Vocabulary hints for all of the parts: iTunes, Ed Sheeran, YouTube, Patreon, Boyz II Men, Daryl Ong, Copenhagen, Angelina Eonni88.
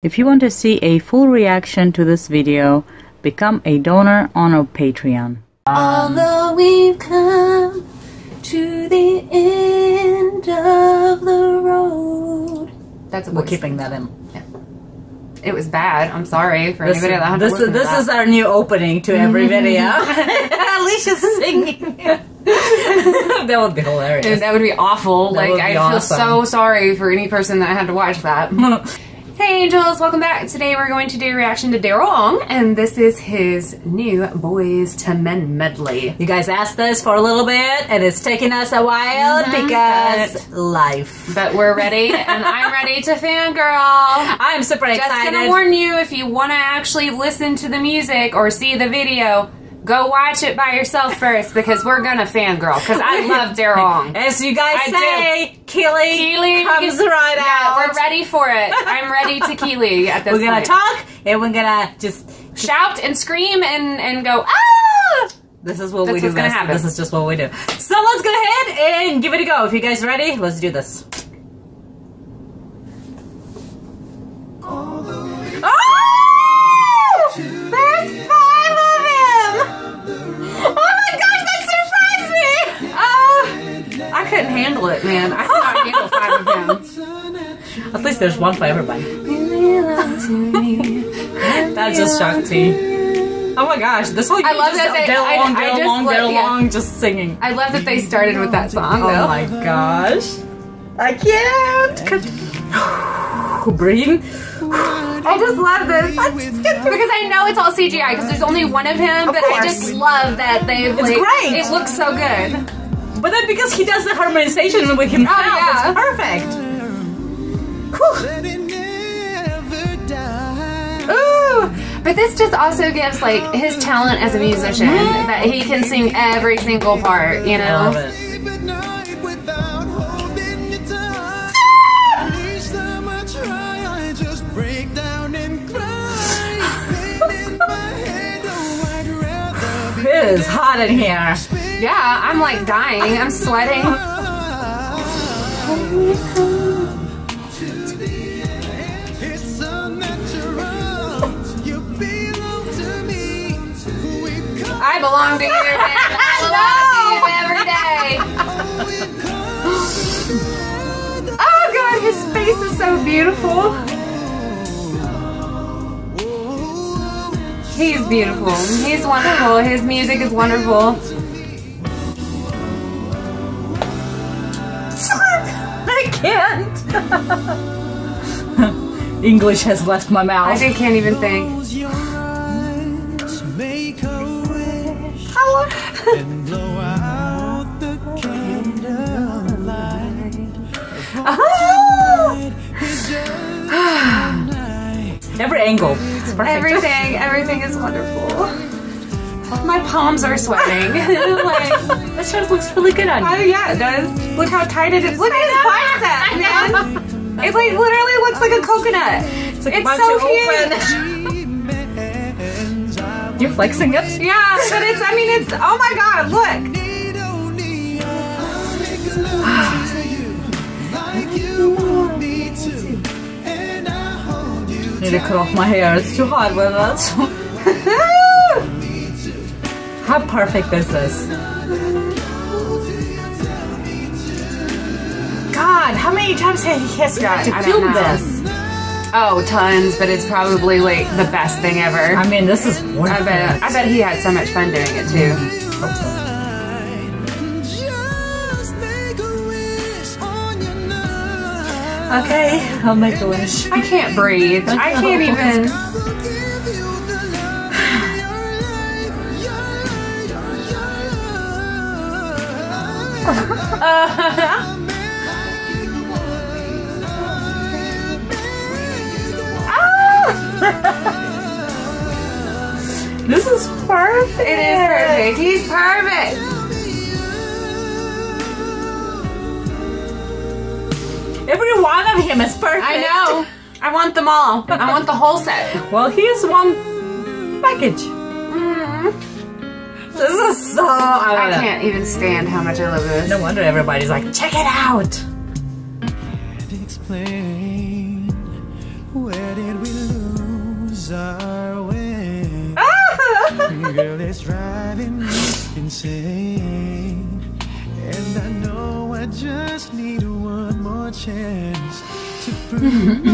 If you want to see a full reaction to this video, become a donor on our Patreon. Although we've come to the end of the road. That's a voice. We're keeping that in. Yeah. It was bad. I'm sorry for anybody that had to listen to that. This is our new opening to every video. Alicia's singing. That would be hilarious. Dude, that would be awful. That like I awesome. Feel so sorry for any person that had to watch that. Hey Angels, welcome back. Today we're going to do a reaction to Daryl Ong, and this is his new Boyz II Men medley. You guys asked us for a little bit, and it's taking us a while because life. But we're ready, and I'm ready to fangirl. I'm super excited. Just gonna warn you, if you wanna actually listen to the music or see the video, go watch it by yourself first, because we're gonna fangirl, because I love Daryl Ong. As you guys say, Keely comes right out. We're ready for it. I'm ready to Keely at this point. We're gonna talk, and we're gonna just shout and scream and go, ah! This is what we do. That's what's gonna happen. This is just what we do. So let's go ahead and give it a go. If you guys are ready, let's do this. Man, I cannot handle 5 of them. At least there's one for everybody. That just shocked me. Oh my gosh, this whole I love that they're just singing. I love that they started with that song. Oh my gosh, I can't. Breathe. I just love this. Because I know it's all CGI. Because there's only one of him, but I just love that they've. It's like, great. It looks so good. But then because he does the harmonization with himself, it's perfect. Ooh. But this just also gives like his talent as a musician, that he can sing every single part, you know? I love it. It is hot in here. Yeah, I'm like dying. I'm sweating. I belong to you, man. I love you every day. Oh God, his face is so beautiful. He's beautiful. He's wonderful. His music is wonderful. I can't. English has left my mouth. I can't even think. Hello. Every angle. It's perfect. Everything is wonderful. My palms are sweating. Like, that shirt looks really good on you. Yeah, it does. Look how tight it is. Look at his bicep, man. It like literally looks like a coconut. It's, like it's so huge. You're flexing it? Yeah, but it's, I mean, it's, oh my God, look. I need to cut off my hair. It's too hot with that. How perfect this is. God, how many times has he got to film this? Oh, tons, but it's probably like the best thing ever. I mean, this is wonderful. I bet he had so much fun doing it too. Okay, I'll make a wish. I can't breathe. I can't even. Oh. This is perfect. It is perfect. He's perfect. Every one of him is perfect. I know. I want them all. I want the whole set. Well, here's one package. Mm-hmm. This is so... I can't even stand how much I love this. No wonder everybody's like, check it out! Explain, where did we bizarre way. Girl, it's driving me insane. And I know I just need one more chance to prove to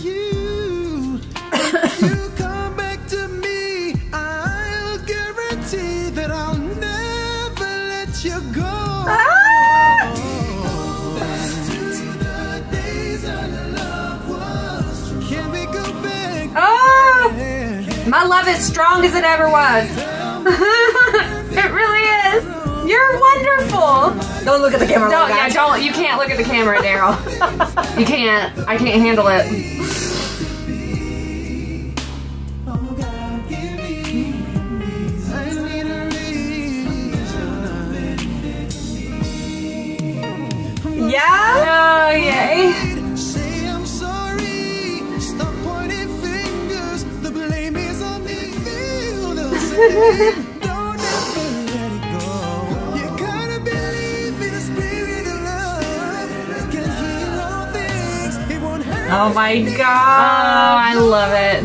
you. If you come back to me, I'll guarantee that I'll never let you go. My love is strong as it ever was. It really is. You're wonderful. Don't look at the camera. Don't, yeah, don't. You can't look at the camera, Daryl. You can't. I can't handle it. Yeah? Oh, yay. Don't ever let it go. You gotta believe in the spirit of love. It can heal all things. It won't hurt. Oh my god. Oh, I love it.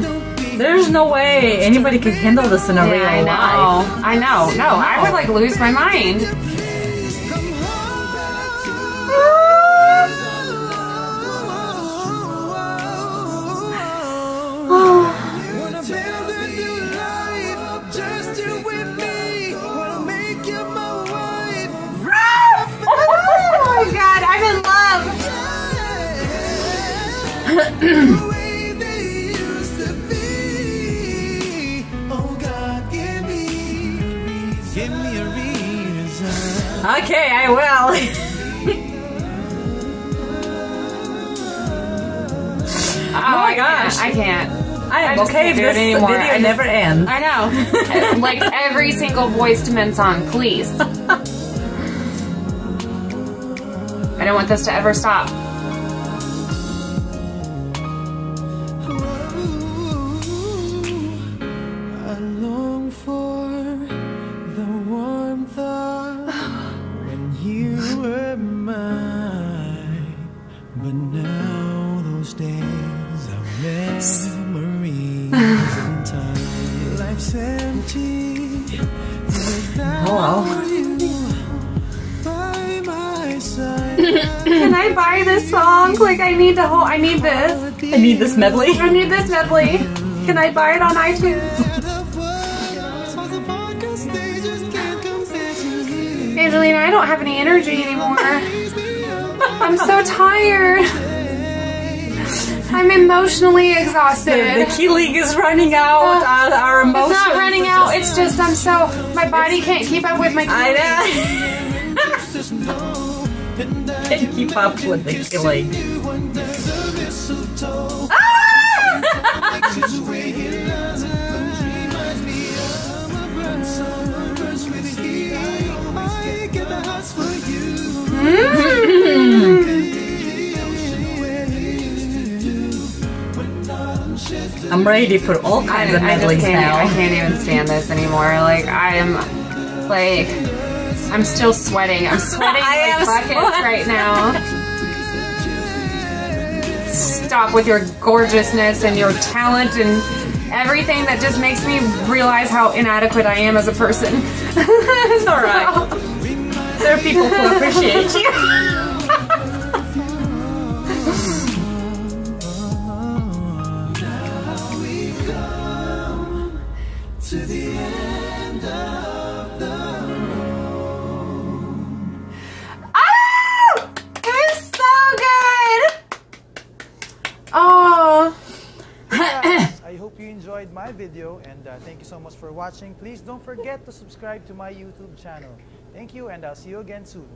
There's no way anybody could handle this in a real life. I know. No, I would like lose my mind. The way they used to be. Oh God, give me a reason. Okay, I will. Oh my gosh, I can't. I am okay if this video never ends. I know. Like every single Boyz II Men song, please. I don't want this to ever stop. Hello. Can I buy this song? Like I need this medley. I need this medley. Can I buy it on iTunes? Angelina, I don't have any energy anymore. I'm so tired. I'm emotionally exhausted. The key league is running out. Our emotions. It's not running out. It's just I'm so my body can't keep up with my. I know. Can't keep up with the key league. I'm ready for all kinds of medleys now. I can't even stand this anymore. Like I'm still sweating. I'm sweating like buckets right now. Stop with your gorgeousness and your talent and everything that just makes me realize how inadequate I am as a person. It's all right. There are people who appreciate you. To the end of the road. Oh! It was so good! Oh! I hope you enjoyed my video and thank you so much for watching. Please don't forget to subscribe to my YouTube channel. Thank you and I'll see you again soon.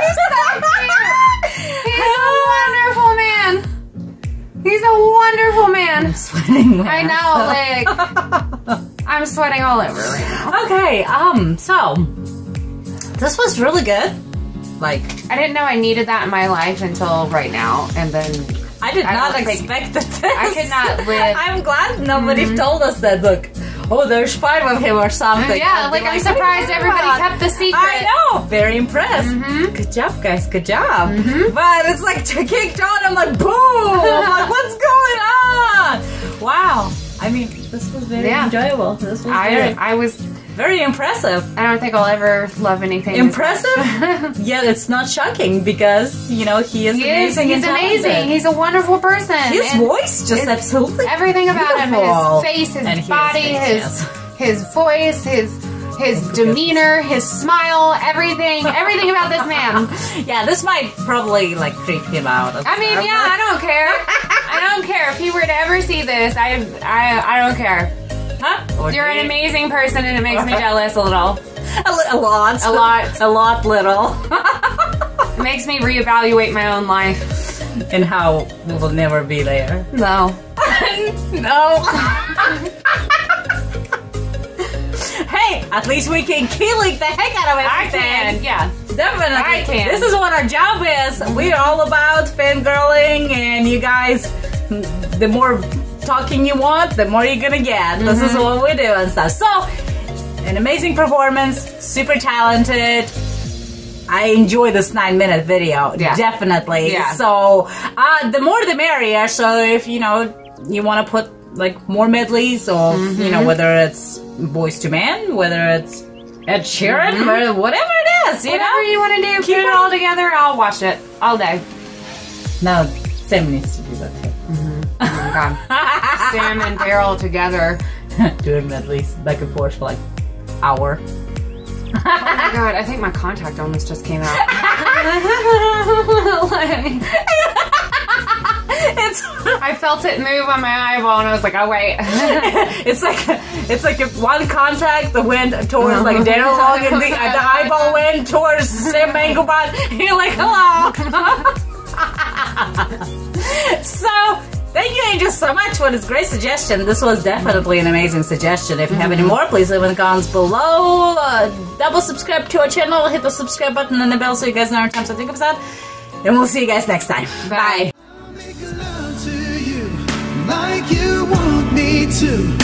He's so cute! He's a wonderful man! He's a wonderful man. I'm sweating. I know, like I'm sweating all over right now. Okay, so this was really good. Like I didn't know I needed that in my life until right now, and then I did not expect this. I could not live. I'm glad nobody told us that. Look, oh, there's five of him or something. Yeah, like I'm surprised everybody kept the secret. I know. Very impressed. Good job, guys. Good job. But it's like, kicked out. I'm like, boom. I'm like, what's going on? This was very enjoyable. This was I was very impressive. I don't think I'll ever love anything impressive. Yeah, it's not shocking because you know he is amazing. He's a wonderful person. His voice just absolutely everything about beautiful. Him. His face, his body, his voice, his demeanor, his smile, everything about this man. Yeah, this might probably like creep him out. I mean, yeah, I don't care. I don't care if he were to ever see this. I don't care. Huh? Okay. You're an amazing person, and it makes me jealous a little. A lot. It makes me reevaluate my own life and how we will never be there. No. No. Hey, at least we can kill the heck out of everything. I can, yeah. Definitely. I can. This is what our job is. We're all about fangirling, and you guys, the more talking you want, the more you're gonna get. This is what we do and stuff. So, an amazing performance, super talented. I enjoy this 9-minute video, definitely. Yeah. So, the more the merrier. So, if you know you want to put like more medleys, or you know whether it's Boyz II Men, whether it's Ed Sheeran, or whatever it is, whatever you want to do, keep it all together. I'll watch it all day. No, Sam needs to do that too. Oh God. Sam and Daryl together doing medleys back and forth for like an hour. Oh my God, I think my contact almost just came out. I felt it move on my eyeball and I was like, oh wait. it's like if one contact went towards like Daryl Ong and the eyeball went towards Sam Manglebot, and you're like, hello. So thank you, Angel, so much for this great suggestion. This was definitely an amazing suggestion. If you have any more, please leave in the comments below. Double subscribe to our channel. Hit the subscribe button and the bell so you guys know every time something comes out. And we'll see you guys next time. Bye. I'll make love to you like you want me to.